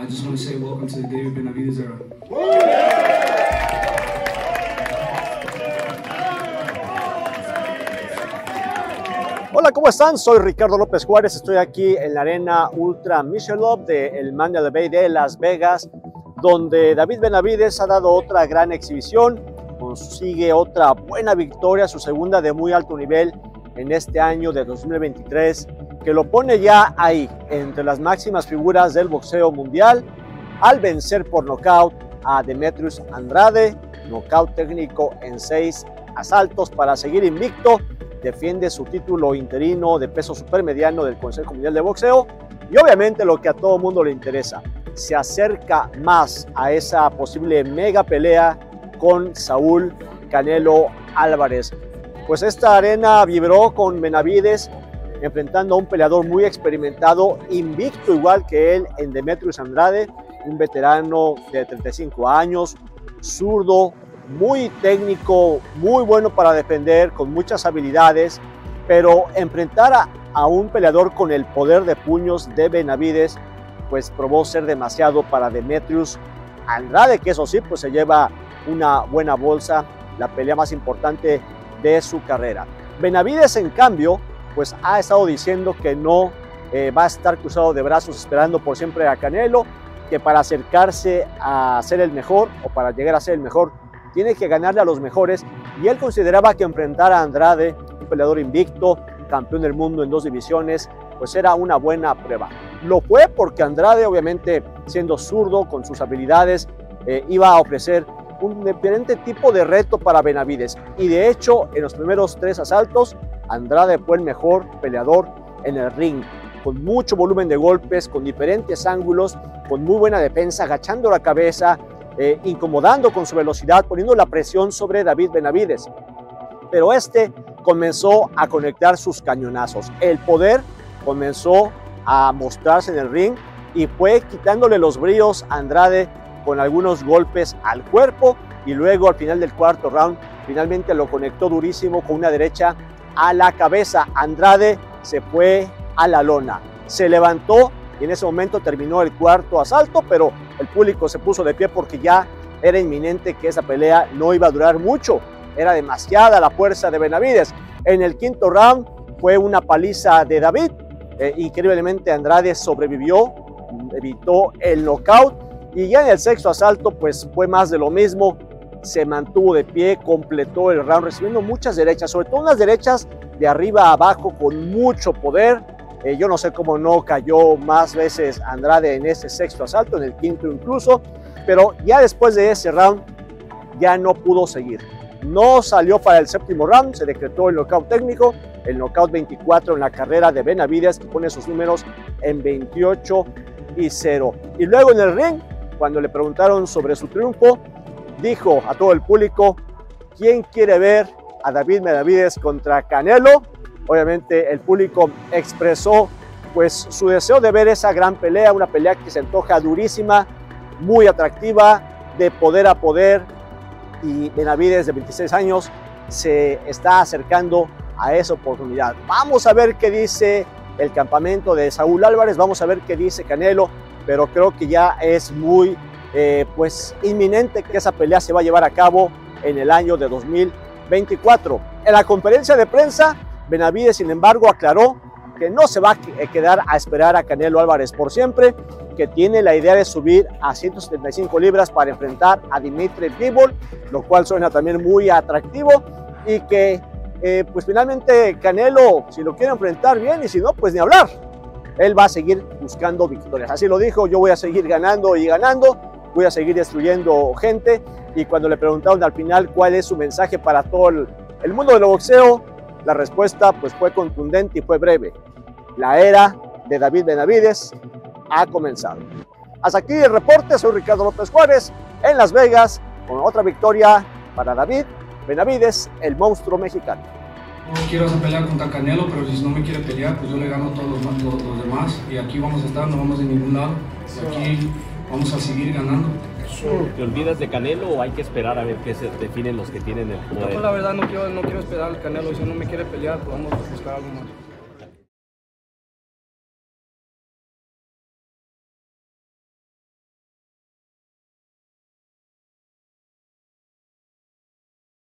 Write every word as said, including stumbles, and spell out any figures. I just want to say welcome to the David Benavidez era. Hola, ¿cómo están? Soy Ricardo López Juárez, estoy aquí en la arena Ultra Michelob del Mandalay de Las Vegas, donde David Benavidez ha dado otra gran exhibición, consigue otra buena victoria, su segunda de muy alto nivel en este año de dos mil veintitrés, que lo pone ya ahí, entre las máximas figuras del boxeo mundial, al vencer por nocaut a Demetrius Andrade, nocaut técnico en seis asaltos para seguir invicto. Defiende su título interino de peso supermediano del Consejo Mundial de Boxeo y obviamente lo que a todo mundo le interesa, se acerca más a esa posible mega pelea con Saúl Canelo Álvarez. Pues esta arena vibró con Benavidez enfrentando a un peleador muy experimentado, invicto igual que él en Demetrius Andrade, un veterano de treinta y cinco años, zurdo, muy técnico, muy bueno para defender, con muchas habilidades, pero enfrentar a, a un peleador con el poder de puños de Benavidez, pues probó ser demasiado para Demetrius Andrade, que eso sí, pues se lleva una buena bolsa, la pelea más importante de su carrera. Benavidez, en cambio, pues ha estado diciendo que no eh, va a estar cruzado de brazos esperando por siempre a Canelo, que para acercarse a ser el mejor o para llegar a ser el mejor, tiene que ganarle a los mejores, y él consideraba que enfrentar a Andrade, un peleador invicto, campeón del mundo en dos divisiones, pues era una buena prueba. Lo fue porque Andrade, obviamente siendo zurdo, con sus habilidades, eh, iba a ofrecer un diferente tipo de reto para Benavidez, y de hecho en los primeros tres asaltos Andrade fue el mejor peleador en el ring, con mucho volumen de golpes, con diferentes ángulos, con muy buena defensa, agachando la cabeza, Eh, incomodando con su velocidad, poniendo la presión sobre David Benavidez. Pero este comenzó a conectar sus cañonazos. El poder comenzó a mostrarse en el ring y fue quitándole los bríos a Andrade con algunos golpes al cuerpo, y luego al final del cuarto round finalmente lo conectó durísimo con una derecha a la cabeza. Andrade se fue a la lona, se levantó y en ese momento terminó el cuarto asalto, pero el público se puso de pie porque ya era inminente que esa pelea no iba a durar mucho. Era demasiada la fuerza de Benavidez. En el quinto round fue una paliza de David. Eh, increíblemente Andrade sobrevivió, evitó el knockout. Y ya en el sexto asalto pues fue más de lo mismo. Se mantuvo de pie, completó el round recibiendo muchas derechas, sobre todo unas derechas de arriba a abajo con mucho poder. Eh, yo no sé cómo no cayó más veces Andrade en ese sexto asalto, en el quinto incluso, pero ya después de ese round ya no pudo seguir. No salió para el séptimo round, se decretó el knockout técnico, el knockout veinticuatro en la carrera de Benavidez, que pone sus números en veintiocho y cero. Y luego en el ring, cuando le preguntaron sobre su triunfo, dijo a todo el público: ¿quién quiere ver a David Benavidez contra Canelo? Obviamente el público expresó pues su deseo de ver esa gran pelea, una pelea que se antoja durísima, muy atractiva, de poder a poder, y Benavidez de veintiséis años se está acercando a esa oportunidad. Vamos a ver qué dice el campamento de Saúl Álvarez, vamos a ver qué dice Canelo, pero creo que ya es muy eh, pues inminente que esa pelea se va a llevar a cabo en el año de dos mil veinticuatro. En la conferencia de prensa, Benavidez, sin embargo, aclaró que no se va a quedar a esperar a Canelo Álvarez por siempre, que tiene la idea de subir a ciento setenta y cinco libras para enfrentar a Dimitri Bivol, lo cual suena también muy atractivo, y que eh, pues finalmente Canelo, si lo quiere enfrentar bien, y si no, pues ni hablar. Él va a seguir buscando victorias. Así lo dijo: yo voy a seguir ganando y ganando, voy a seguir destruyendo gente. Y cuando le preguntaron al final cuál es su mensaje para todo el, el mundo del boxeo, la respuesta pues fue contundente y fue breve: la era de David Benavidez ha comenzado. Hasta aquí el reporte, soy Ricardo López Juárez en Las Vegas con otra victoria para David Benavidez, el monstruo mexicano. No quiero hacer pelear contra Canelo, pero si no me quiere pelear, pues yo le gano a todos los, los, los demás, y aquí vamos a estar, no vamos de ningún lado, aquí vamos a seguir ganando. ¿Te olvidas de Canelo o hay que esperar a ver qué se definen los que tienen el poder? No, pues la verdad no quiero, no quiero esperar al Canelo, si no me quiere pelear, podemos buscar algo más.